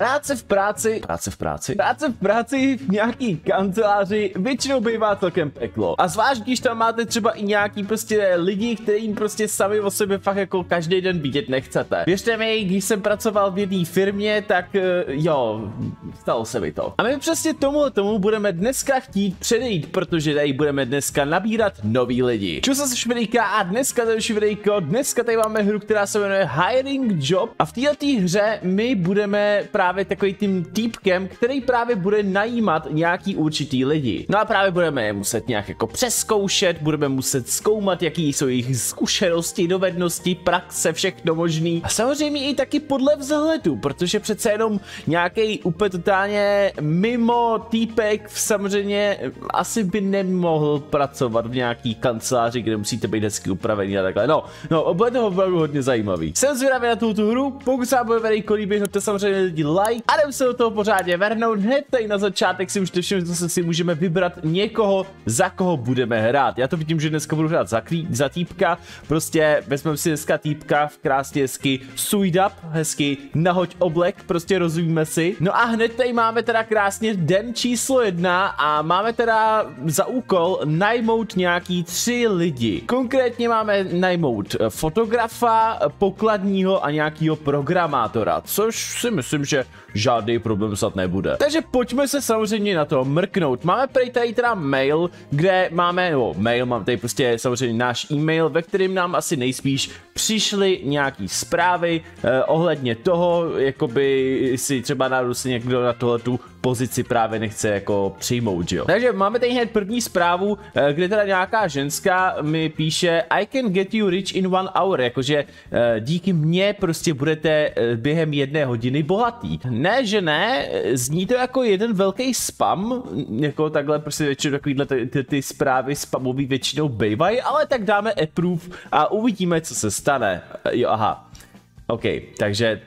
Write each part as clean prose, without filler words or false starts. Práce v práci v nějaký kanceláři většinou bývá celkem peklo. A zvlášť, když tam máte třeba i nějaký prostě lidi, kterým prostě sami o sobě fakt jako každý den vidět nechcete. Věřte mi, když jsem pracoval v jedné firmě, tak jo, stalo se mi to. A my přesně tomu budeme dneska chtít předejít, protože tady budeme dneska nabírat nový lidi. Čus se švedejka a dneska to je švedejko, dneska tady máme hru, která se jmenuje Hiring Job a v této hře my budeme právě takový tím týpkem, který právě bude najímat nějaký určitý lidi. No a právě budeme je muset nějak jako přeskoušet, budeme muset zkoumat, jaký jsou jejich zkušenosti, dovednosti, praxe, všechno možný. A samozřejmě i taky podle vzhledu, protože přece jenom nějaký úplně totálně mimo týpek samozřejmě asi by nemohl pracovat v nějaký kanceláři, kde musíte být hezky upravený a takhle. No, bude to opravdu hodně zajímavý. Jsem zvědavý na tu hru, pokud se vám bude veliko líbit, hoďte samozřejmě lidi like a jdem se do toho pořádně vrhnout. Hned tady na začátek si už všimli, že si můžeme vybrat někoho, za koho budeme hrát. Já to vidím, že dneska budu hrát za týpka, prostě vezmeme si dneska týpka v krásně hezky sujdap, hezky nahoď oblek, prostě rozumíme si. No a hned tady máme teda krásně den číslo 1 a máme teda za úkol najmout nějaký 3 lidi. Konkrétně máme najmout fotografa, pokladního a nějakýho programátora, což si myslím, že žádný problém snad nebude. Takže pojďme se samozřejmě na to mrknout. Máme tady teda mail, kde máme, mám tady prostě samozřejmě náš e-mail, ve kterém nám asi nejspíš přišly nějaký zprávy ohledně toho, jakoby si třeba někdo na tohletu pozici právě nechce jako přijmout, jo. Takže máme tady hned první zprávu, kde teda nějaká ženská mi píše I can get you rich in 1 hour, jakože díky mně prostě budete během 1 hodiny bohatý. Ne, že ne, zní to jako jeden velký spam, jako takhle prostě většinou takovýhle ty zprávy spamový většinou bývají, ale tak dáme approve a uvidíme, co se stane. Jo, aha. OK, takže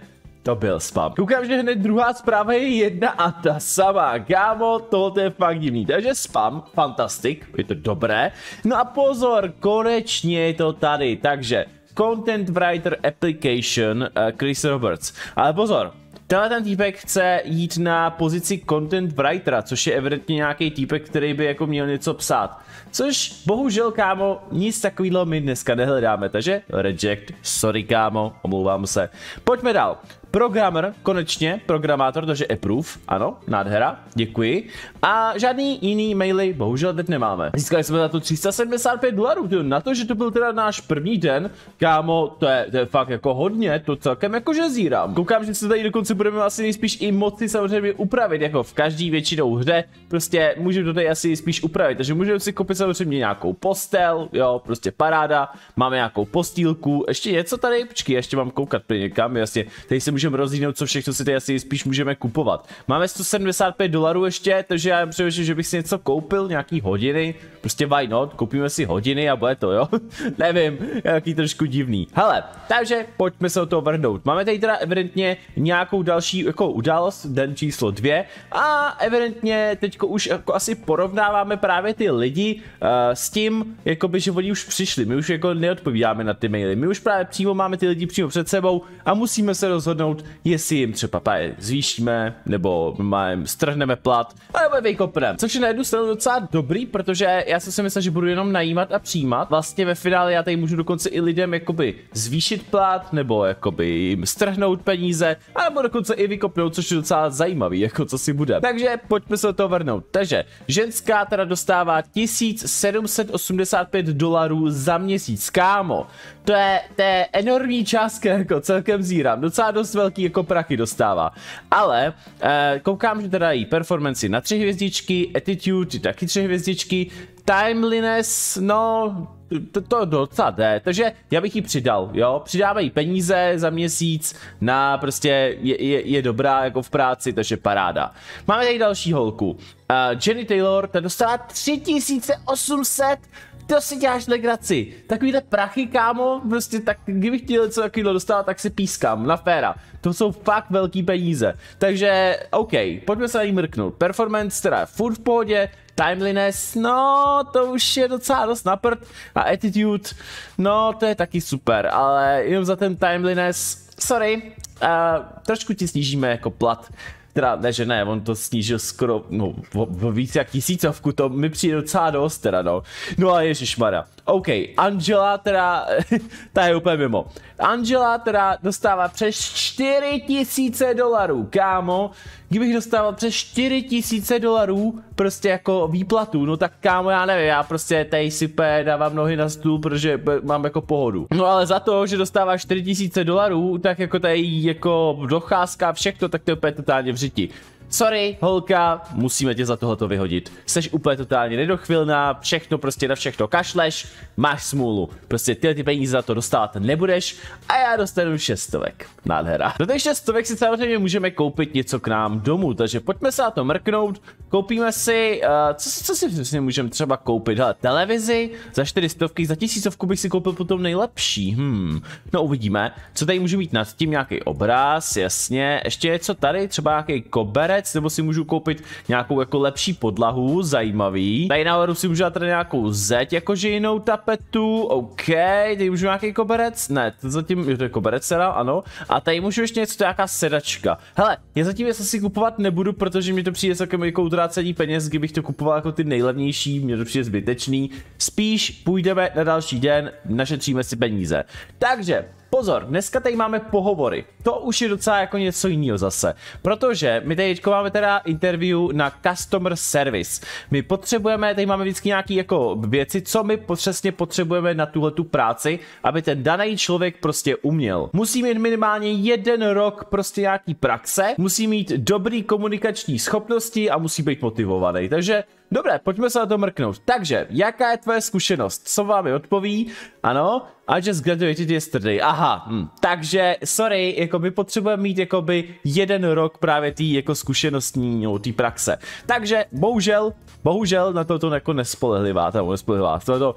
to byl spam. Koukám, že hned druhá zpráva je jedna a ta samá. Kámo, tohle je fakt divný. Takže spam, fantastik, je to dobré. No a pozor, konečně je to tady. Takže Content Writer Application Chris Roberts. Ale pozor, tenhle ten týpek chce jít na pozici content writera, což je evidentně nějaký týpek, který by jako měl něco psát. Což bohužel, kámo, nic takového my dneska nehledáme, takže reject, sorry kámo, omlouvám se. Pojďme dál. Programmer, konečně, programátor, takže approve, ano, nádhera, děkuji. A žádný jiný maily bohužel teď nemáme. Získali jsme za to 375 dolarů, na to, že to byl teda náš první den, kámo, to je fakt jako hodně, to celkem jakože zírám. Koukám, že se tady dokonce budeme asi nejspíš i moci samozřejmě upravit, jako v každý většinou hře, prostě můžeme to tady asi spíš upravit, takže můžeme si koupit samozřejmě nějakou postel, jo, prostě paráda, máme nějakou postýlku, ještě něco tady, počkej, ještě mám koukat někam, jasně, tady se můžeme rozlínout, co všechno si tady asi spíš můžeme kupovat. Máme 175 dolarů ještě, takže já přemýšlím, že bych si něco koupil, nějaký hodiny, prostě why not, koupíme si hodiny a bude to, jo? Nevím, jaký trošku divný. Hele, takže pojďme se o toho vrhnout. Máme tady teda evidentně nějakou další jako událost, den číslo 2 a evidentně teďko už jako asi porovnáváme právě ty lidi s tím, jakoby, že oni už přišli, my už jako neodpovídáme na ty maily, my už právě přímo máme ty lidi přímo před sebou a musíme se rozhodnout, jestli jim třeba zvýšíme, nebo strhneme plat, nebo vykopneme. Což je na jednu stranu docela dobrý, protože já jsem si myslel, že budu jenom najímat a přijímat. Vlastně ve finále já tady můžu dokonce i lidem jakoby zvýšit plat, nebo jakoby jim strhnout peníze, nebo dokonce i vykopnout, což je docela zajímavý, jako co si bude. Takže pojďme se do toho vrhnout. Takže ženská teda dostává 1785 dolarů za měsíc, kámo. To je enormní částka, jako celkem zírám, docela dost velký jako prachy dostává, ale koukám, že teda její performance na 3 hvězdičky, attitude taky 3 hvězdičky, timeliness, no to docela jde, takže já bych jí přidal, jo, přidáme jí peníze za měsíc, na prostě je dobrá jako v práci, takže paráda. Máme tady další holku, Jenny Taylor, ta dostala 3800. To si děláš legraci, takovýhle prachy, kámo, prostě tak, kdybych chtěl něco takového dostat, tak si pískám, na féra, to jsou fakt velký peníze, takže, OK, pojďme se na ní mrknout, performance teda furt v pohodě, timeliness, no, to už je docela dost na prd, a attitude, no, to je taky super, ale jenom za ten timeliness, sorry, trošku ti snížíme jako plat. Teda ne, že ne, on to snížil skoro, no, víc jak 1000, to mi přijde docela dost teda, no. No a ježišmarja. OK, Angela teda, ta je úplně mimo. Angela teda dostává přes 4000 dolarů, kámo. Kdybych dostával přes 4000 dolarů prostě jako výplatu, no tak kámo, já nevím, já prostě tady si dávám nohy na stůl, protože mám jako pohodu. No ale za to, že dostává 4000 dolarů, tak jako tady jako docházka, všechno, tak to je úplně totálně v řiti. Sorry, holka, musíme tě za tohoto vyhodit. Seš úplně totálně nedochvilná, všechno prostě na všechno kašleš, máš smůlu. Prostě tyhle ty peníze za to dostávat nebudeš a já dostanu 600. Nádhera. Do těch 600 si samozřejmě můžeme koupit něco k nám domů, takže pojďme se na to mrknout. Koupíme si, co si přesně můžeme třeba koupit? Hele, televizi za 400, za 1000 bych si koupil potom nejlepší. No uvidíme, co tady můžu mít nad tím, nějaký obraz, jasně. Ještě je co tady, třeba nějaký koberec, nebo si můžu koupit nějakou jako lepší podlahu, zajímavý. Tady nahoru si můžu dát tady nějakou zeď, jakože jinou tapetu, OK, tady můžu nějaký koberec, ne, to zatím, jo, to je koberec teda, ano, a tady můžu ještě něco, to je nějaká sedačka. Hele, já zatím jestli si kupovat nebudu, protože mi to přijde celkem jako utrácení peněz, kdybych to kupoval jako ty nejlevnější, mě to přijde zbytečný, spíš půjdeme na další den, našetříme si peníze. Takže, pozor, dneska tady máme pohovory, to už je docela jako něco jiného zase, protože my tady máme teda interview na customer service, my potřebujeme, tady máme vždycky nějaké jako věci, co my přesně potřebujeme na tuhletu práci, aby ten daný člověk prostě uměl. Musí mít minimálně 1 rok prostě nějaký praxe, musí mít dobrý komunikační schopnosti a musí být motivovaný, takže dobré, pojďme se na to mrknout. Takže, jaká je tvoje zkušenost? Co vám je odpoví? Ano, I just graduated yesterday. Aha, takže, sorry, jako my potřebujeme mít jakoby 1 rok právě tý jako zkušenostní, no, tý praxe. Takže, bohužel na to jako nespolehlivá, to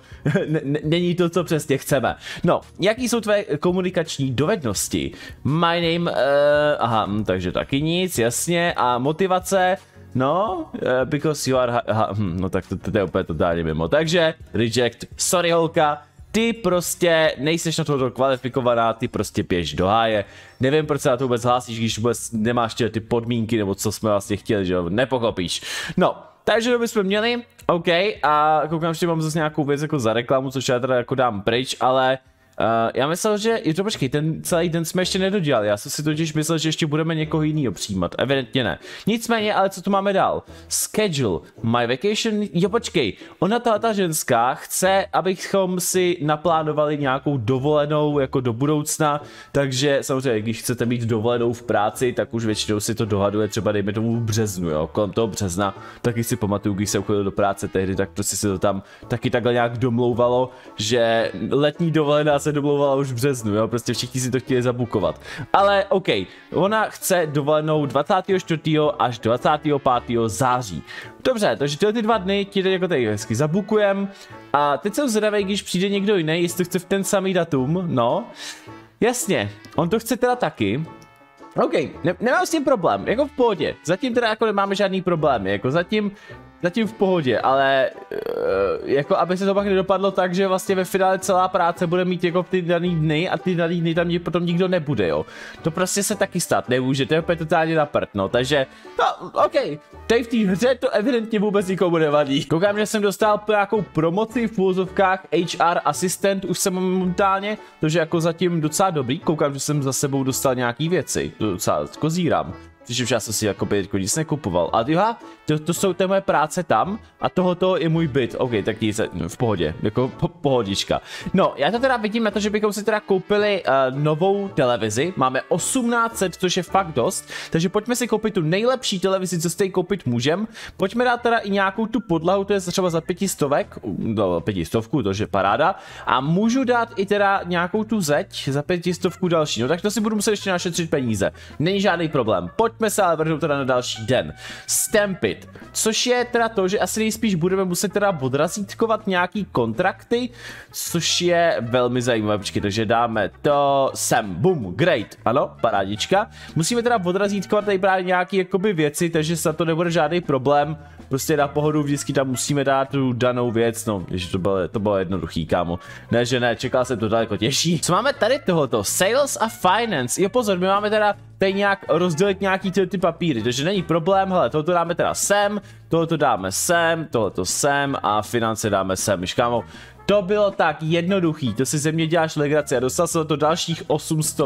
není to, co přesně chceme. No, jaký jsou tvé komunikační dovednosti? My name, aha, takže taky nic, jasně, a motivace? No, because you are... no tak to je úplně totálně mimo. Takže, reject, sorry holka, ty prostě nejseš na to kvalifikovaná, ty prostě běž do háje. Nevím, proč se na to vůbec hlásíš, když vůbec nemáš tyhle ty podmínky, nebo co jsme vlastně chtěli, že jo, nepochopíš. No, takže to bychom měli, OK, a koukám, že mám zase nějakou věc jako za reklamu, což já teda jako dám pryč, ale... já myslel, že, jo to počkej, ten celý den jsme ještě nedodělali, já jsem si totiž myslel, že ještě budeme někoho jiného přijímat, evidentně ne. Nicméně, ale co tu máme dál? Schedule, my vacation, jo počkej, ona ta ženská chce, abychom si naplánovali nějakou dovolenou jako do budoucna, takže samozřejmě, když chcete mít dovolenou v práci, tak už většinou si to dohaduje třeba dejme tomu v březnu, jo, kolem toho března, taky si pamatuju, když jsem chodil do práce tehdy, tak prostě se to tam taky takhle nějak domlouvalo, že letní dovolená se domlouvala už v březnu, jo, prostě všichni si to chtěli zabukovat. Ale OK, ona chce dovolenou 24. až 25. září. Dobře, takže tyhle ty 2 dny ti tady jako tady hezky zabukujem. A teď jsem zvědavý, když přijde někdo jiný, jestli to chce v ten samý datum, no. Jasně, on to chce teda taky. OK, nemám s tím problém, jako v pohodě. Zatím teda jako nemáme žádný problémy, jako zatím v pohodě, ale jako aby se to pak nedopadlo tak, že vlastně ve finále celá práce bude mít jako ty daný dny a ty daný dny tam potom nikdo nebude, jo. To prostě se taky stát nemůže, to je opět totálně na prd, no, takže, no, OK, tady v té hře to evidentně vůbec nikomu nevadí. Koukám, že jsem dostal nějakou promoci v úvozovkách HR asistent, už jsem momentálně, takže jako zatím docela dobrý, koukám, že jsem za sebou dostal nějaký věci, to docela kozírám. Přičemž já jsem si jako nic nekupoval. A tyha, to jsou ty moje práce tam a tohoto je můj byt. OK, tak nic, v pohodě, jako pohodička. No, já to teda vidím na to, že bychom si teda koupili novou televizi. Máme 1800, což je fakt dost. Takže pojďme si koupit tu nejlepší televizi, co si tady koupit můžem. Pojďme dát teda i nějakou tu podlahu, to je třeba za 500, no 500, to je paráda. A můžu dát i teda nějakou tu zeď za 500 další. No tak to si budu muset ještě našetřit peníze. Není žádný problém. Pojď pojďme se ale vrhnout teda na další den. Stamp it, což je teda to, že asi nejspíš budeme muset teda odrazítkovat nějaký kontrakty, což je velmi zajímavé. Počkej, takže dáme to sem, boom, great, ano, parádička. Musíme teda odrazítkovat tady právě nějaký jakoby věci, takže snad to nebude žádný problém. Prostě na pohodu vždycky tam musíme dát tu danou věc, no, ježi, to bylo jednoduchý, kámo. Ne, že ne, čekal jsem to daleko těžší. Co máme tady tohoto? Sales a finance. Jo, pozor, my máme teda tady nějak rozdělit nějaký ty papíry, takže není problém, hele, tohoto dáme teda sem, tohoto dáme sem, tohoto sem a finance dáme sem, víš, kámo. To bylo tak jednoduchý, to si ze mě děláš legraci a dostal jsem to dalších 800.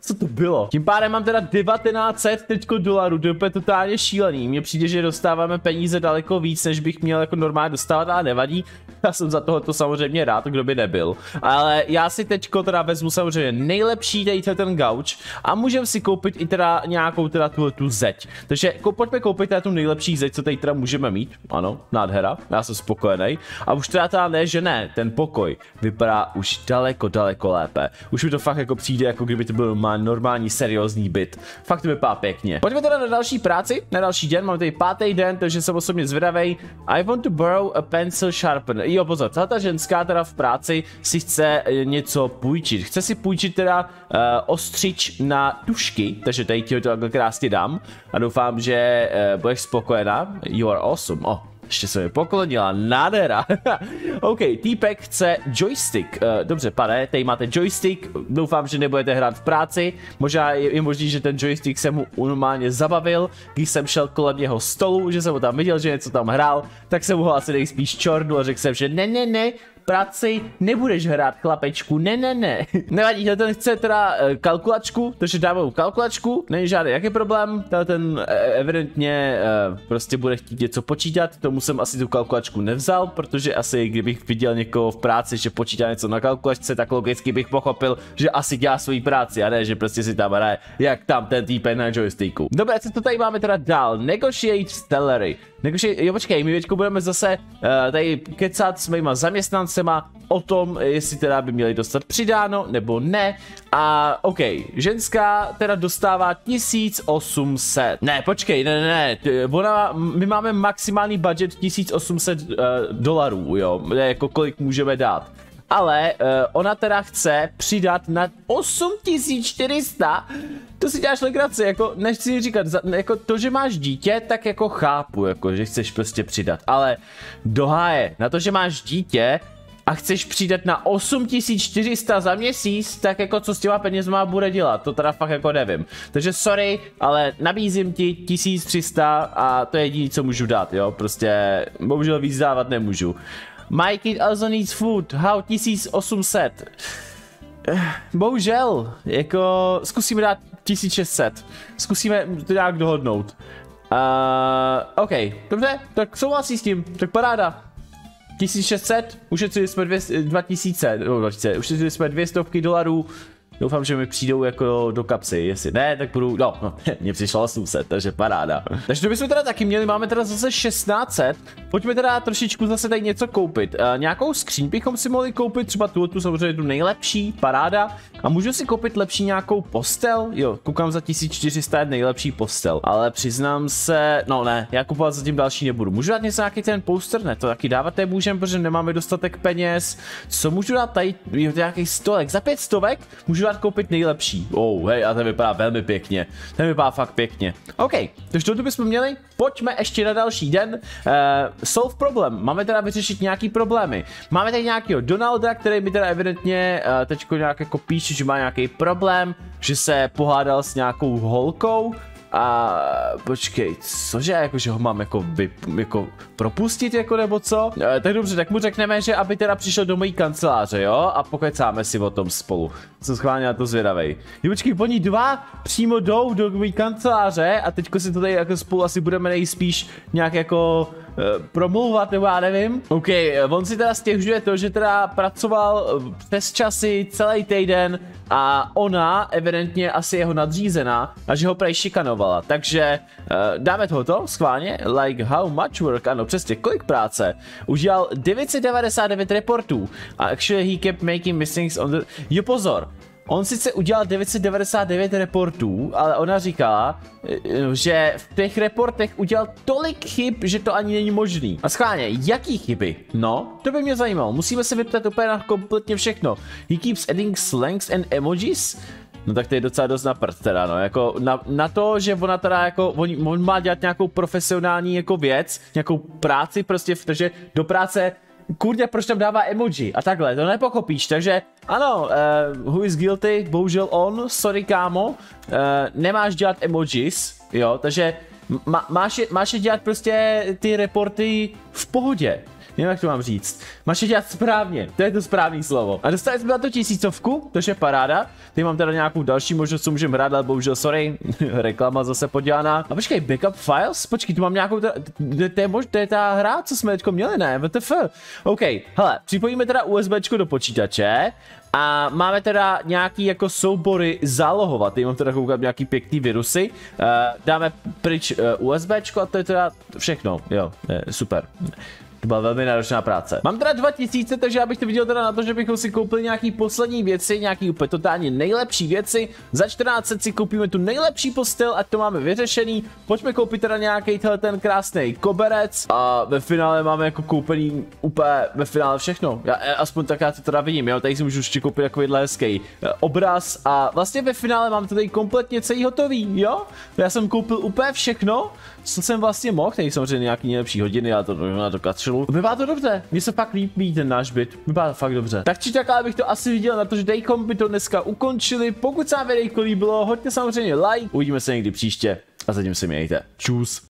Co to bylo? Tím pádem mám teda 1900 teďko dolarů, to je úplně totálně šílený. Mně přijde, že dostáváme peníze daleko víc, než bych měl jako normálně dostávat, ale nevadí. Já jsem za tohoto samozřejmě rád, kdo by nebyl. Ale já si teďko teda vezmu samozřejmě nejlepší tady ten gauč a můžeme si koupit i teda nějakou teda tu zeď. Takže pojďme koupit teda tu nejlepší zeď, co tady teda můžeme mít. Ano, nádhera, já jsem spokojený. A už teda ne, že ne, ten pokoj vypadá už daleko, daleko lépe. Už mi to fakt jako přijde, jako kdyby to bylo normální, seriózní byt. Fakt to vypadá pěkně. Pojďme teda na další práci, na další den, mám tady 5. den, takže jsem osobně zvědavej. I want to borrow a pencil sharpener. Jo, pozor, ta ženská teda v práci si chce něco půjčit. Chce si půjčit teda ostřič na tušky, takže tady ti ho to krásně dám a doufám, že budeš spokojená. You are awesome, oh. Ještě se mi poklonila, nádhera. OK, týpek chce joystick. Dobře, pane, tady máte joystick. Doufám, že nebudete hrát v práci. Možná je možný, že ten joystick se mu normálně zabavil, když jsem šel kolem jeho stolu, že jsem ho tam viděl, že něco tam hrál, tak jsem ho asi nejspíš čornul a řekl jsem, že ne, ne, ne, práci nebudeš hrát, chlapečku, ne, ne, ne. Nevadí, ten chce teda kalkulačku, takže dáme mu kalkulačku, není žádný jaký problém, ten evidentně prostě bude chtít něco počítat, tomu jsem asi tu kalkulačku nevzal, protože asi kdybych viděl někoho v práci, že počítá něco na kalkulačce, tak logicky bych pochopil, že asi dělá svoji práci a ne, že prostě si tam hraje, jak tam ten týpen na joysticku. Dobré, co to tady máme teda dál? Negotiate salary. Jo, počkej, my věďku budeme zase tady kecat s mýma zaměstnancema o tom, jestli teda by měli dostat přidáno nebo ne. A OK, ženská teda dostává 1800. Ne, počkej, ne, ne, my máme maximální budget 1800 dolarů, jo, jako kolik můžeme dát. Ale ona teda chce přidat na 8400, to si děláš legraci, jako nechci říkat, jako to, že máš dítě, tak jako chápu, jako že chceš prostě přidat, ale do háje, na to, že máš dítě a chceš přidat na 8400 za měsíc, tak jako co s těma penězma bude dělat, to teda fakt jako nevím. Takže sorry, ale nabízím ti 1300 a to je jediné, co můžu dát, jo, prostě bohužel víc dávat nemůžu. My kid also needs food, how 1800. Bohužel, jako zkusíme dát 1600, zkusíme to nějak dohodnout. OK, dobře, tak souhlasí s tím, tak paráda. 1600, ušetřili jsme 2000, no 2000, ušetřili jsme 200 dolarů. Doufám, že mi přijdou jako do kapsy, jestli ne, tak budu, no, mě přišlo 800, takže paráda. Takže to bychom teda taky měli, máme teda zase 1600, pojďme teda trošičku zase tady něco koupit. Nějakou skříň bychom si mohli koupit, třeba tu samozřejmě tu nejlepší, paráda. A můžu si koupit lepší nějakou postel, jo, koukám za 1400 je nejlepší postel, ale přiznám se, no ne, já kupovat zatím další nebudu. Můžu dát něco nějaký ten poster, ne, to taky dávat nemůžeme, protože nemáme dostatek peněz. Co můžu dát tady, jo, nějaký stolek, za 500 můžu koupit nejlepší. Oh, hej, a ten vypadá velmi pěkně. Ten vypadá fakt pěkně. OK, takže toto bychom měli. Pojďme ještě na další den. Solve problem. Máme teda vyřešit nějaký problémy. Máme tady nějakého Donalda, který mi teda evidentně teďko nějak jako píše, že má nějaký problém, že se pohádal s nějakou holkou. A počkej, cože, jakože ho mám jako propustit, jako nebo co? Tak dobře, tak mu řekneme, že aby teda přišel do mojí kanceláře, jo? A pokecáme si o tom spolu. Jsem schválně na to zvědavej. Jo, počkej, oni dva přímo jdou do mojí kanceláře a teďko si to tady jako spolu asi budeme nejspíš nějak jako promlouvat, nebo já nevím. OK, on si teda stěžuje to, že teda pracoval přes časy celý týden a ona evidentně asi jeho nadřízená a že ho prej šikanovala. Takže dáme tohoto schválně. Like how much work, ano přesně, kolik práce. Udělal 999 reportů a actually he kept making mistakes on the... Jo pozor, On sice udělal 999 reportů, ale ona říkala, že v těch reportech udělal tolik chyb, že to ani není možný. A schválně, jaký chyby? No, to by mě zajímalo. Musíme se vyptat úplně na kompletně všechno. He keeps adding slangs and emojis? No tak to je docela dost na prd teda, no, jako na to, že ona teda jako, on má dělat nějakou profesionální jako věc, nějakou práci prostě, protože do práce, kurňa, proč tam dává emoji a takhle, to nepochopíš, takže ano, who is guilty, bohužel on, sorry kámo, nemáš dělat emojis, jo, takže máš je dělat prostě ty reporty v pohodě. Nevím, jak to mám říct. Máš je dělat správně, to je to správné slovo. A dostali jsme na to 1000, to je paráda. Teď mám teda nějakou další možnost, co můžeme hrát, ale bohužel, sorry, reklama zase podělaná. A počkej, backup files? Počkej, tu mám nějakou, to je ta hra, co jsme teďko měli, ne? WTF. OK, hele, připojíme teda USBčko do počítače. A máme teda nějaký jako soubory zálohovat, teď mám teda koukat nějaký pěkný virusy, dáme pryč USBčko a to je teda všechno, jo, super. To byla velmi náročná práce. Mám teda 2000, takže já bych to viděl teda na to, že bychom si koupili nějaký poslední věci, nějaký úplně totálně nejlepší věci. Za 1400 si koupíme tu nejlepší postel, ať to máme vyřešený. Pojďme koupit teda nějaký ten krásný koberec a ve finále máme jako koupený úplně ve finále všechno. Já aspoň tak já to teda vidím, jo, tady si můžu ještě koupit takovýhle hezký obraz a vlastně ve finále mám to tady kompletně celý hotový, jo? Já jsem koupil úplně všechno, co jsem vlastně mohl, tady samozřejmě nějaký nejlepší hodiny, já to na to katřil. Vypadá to dobře, mně se pak líbí ten náš byt, vypadá to fakt dobře. Tak či tak, ale bych to asi viděl na to, že dejkom by to dneska ukončili. Pokud se vám videjko líbilo, hoďte samozřejmě like, uvidíme se někdy příště a zatím se mějte. Čus.